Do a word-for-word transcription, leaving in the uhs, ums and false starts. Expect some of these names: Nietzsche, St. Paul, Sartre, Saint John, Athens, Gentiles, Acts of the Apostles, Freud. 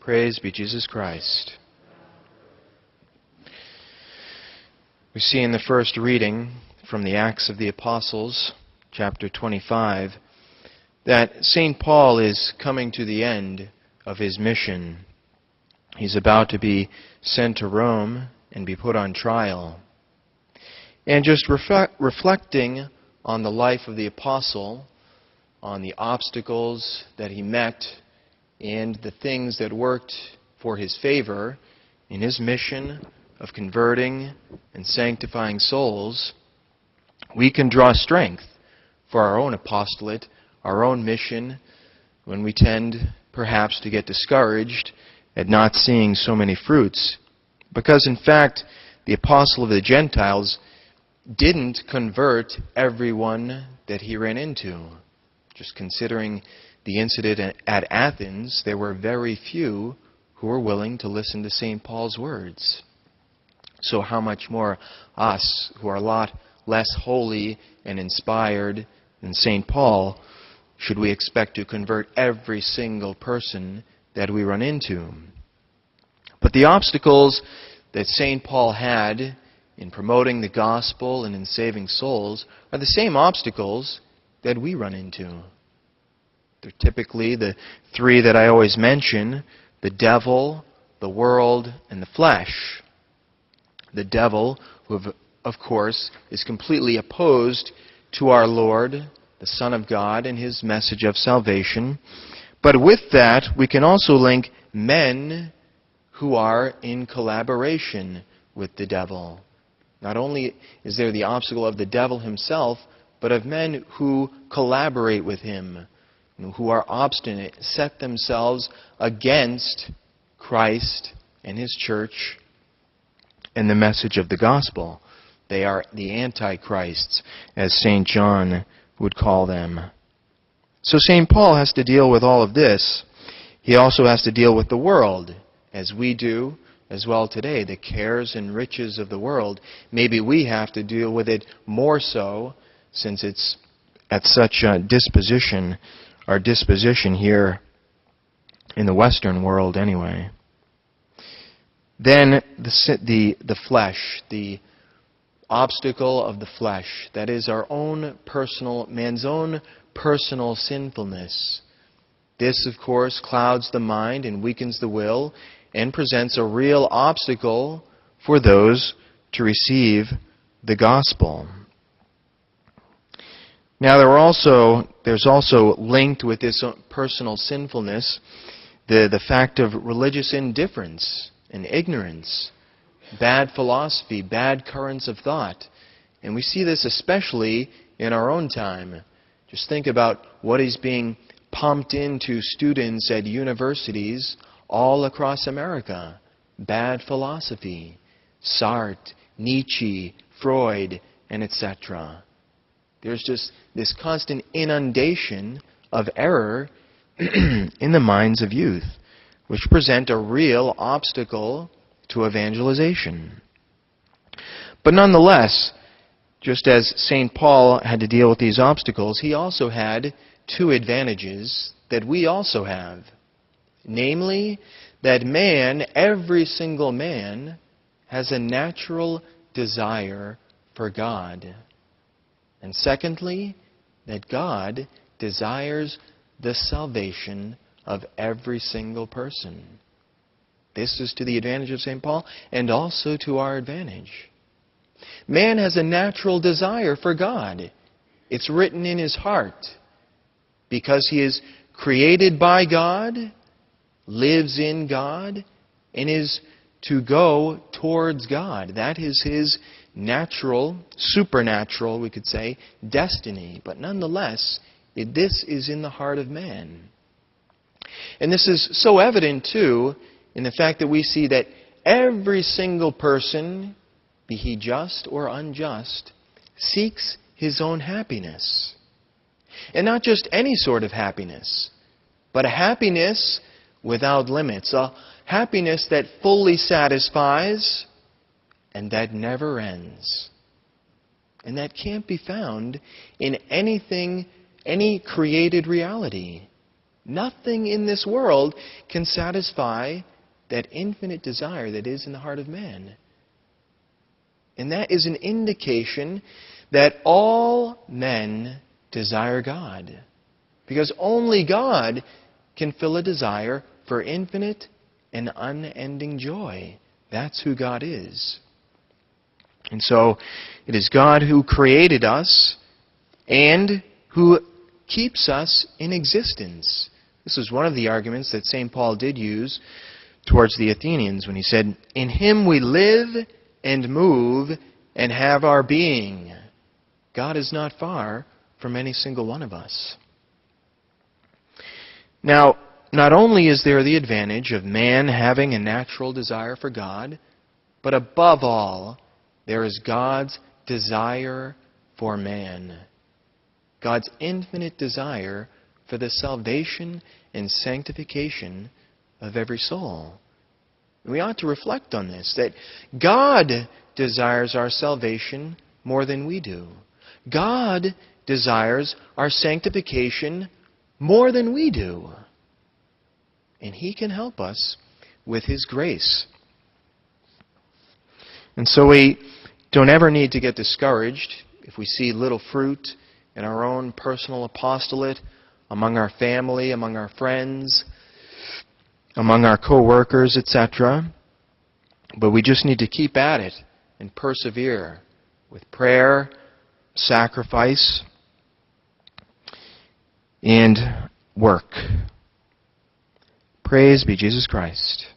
Praise be Jesus Christ. We see in the first reading from the Acts of the Apostles, chapter twenty-five, that Saint Paul is coming to the end of his mission. He's about to be sent to Rome and be put on trial. And just reflect, reflecting on the life of the apostle, on the obstacles that he met, and the things that worked for his favor in his mission of converting and sanctifying souls, we can draw strength for our own apostolate, our own mission, when we tend perhaps to get discouraged at not seeing so many fruits. Because in fact, the apostle of the Gentiles didn't convert everyone that he ran into. Just considering the incident at Athens, there were very few who were willing to listen to Saint Paul's words. So how much more us, who are a lot less holy and inspired than Saint Paul, should we expect to convert every single person that we run into? But the obstacles that Saint Paul had in promoting the gospel and in saving souls are the same obstacles that we run into. They're typically the three that I always mention: the devil, the world, and the flesh. The devil, who of course is completely opposed to our Lord, the Son of God, and his message of salvation. But with that, we can also link men who are in collaboration with the devil. Not only is there the obstacle of the devil himself, but of men who collaborate with him, who are obstinate, set themselves against Christ and his church and the message of the gospel. They are the antichrists, as Saint John would call them. So Saint Paul has to deal with all of this. He also has to deal with the world, as we do as well today, the cares and riches of the world. Maybe we have to deal with it more so, since it's at such a disposition, our disposition here in the Western world anyway. Then the, the, the flesh, the obstacle of the flesh, that is our own personal, man's own personal sinfulness. This, of course, clouds the mind and weakens the will and presents a real obstacle for those to receive the gospel. Now, there are also, there's also linked with this personal sinfulness the, the fact of religious indifference and ignorance, bad philosophy, bad currents of thought. And we see this especially in our own time. Just think about what is being pumped into students at universities all across America. Bad philosophy, Sartre, Nietzsche, Freud, and et cetera. There's just this constant inundation of error in the minds of youth, which present a real obstacle to evangelization. But nonetheless, just as Saint Paul had to deal with these obstacles, he also had two advantages that we also have. Namely, that man, every single man, has a natural desire for God. And secondly, that God desires the salvation of every single person. This is to the advantage of Saint Paul and also to our advantage. Man has a natural desire for God. It's written in his heart. Because he is created by God, lives in God, and is to go towards God. That is his natural, supernatural, we could say, destiny. But nonetheless, it, this is in the heart of man. And this is so evident, too, in the fact that we see that every single person, be he just or unjust, seeks his own happiness. And not just any sort of happiness, but a happiness without limits, a happiness that fully satisfies and that never ends. And that can't be found in anything, any created reality. Nothing in this world can satisfy that infinite desire that is in the heart of man. And that is an indication that all men desire God. Because only God can fill a desire for infinite and unending joy. That's who God is. And so, it is God who created us and who keeps us in existence. This is one of the arguments that Saint Paul did use towards the Athenians when he said, "In Him we live and move and have our being." God is not far from any single one of us. Now, not only is there the advantage of man having a natural desire for God, but above all, there is God's desire for man. God's infinite desire for the salvation and sanctification of every soul. We ought to reflect on this, that God desires our salvation more than we do. God desires our sanctification more than we do. And He can help us with His grace. And so we don't ever need to get discouraged if we see little fruit in our own personal apostolate, among our family, among our friends, among our co-workers, et cetera. But we just need to keep at it and persevere with prayer, sacrifice, and work. Praise be Jesus Christ.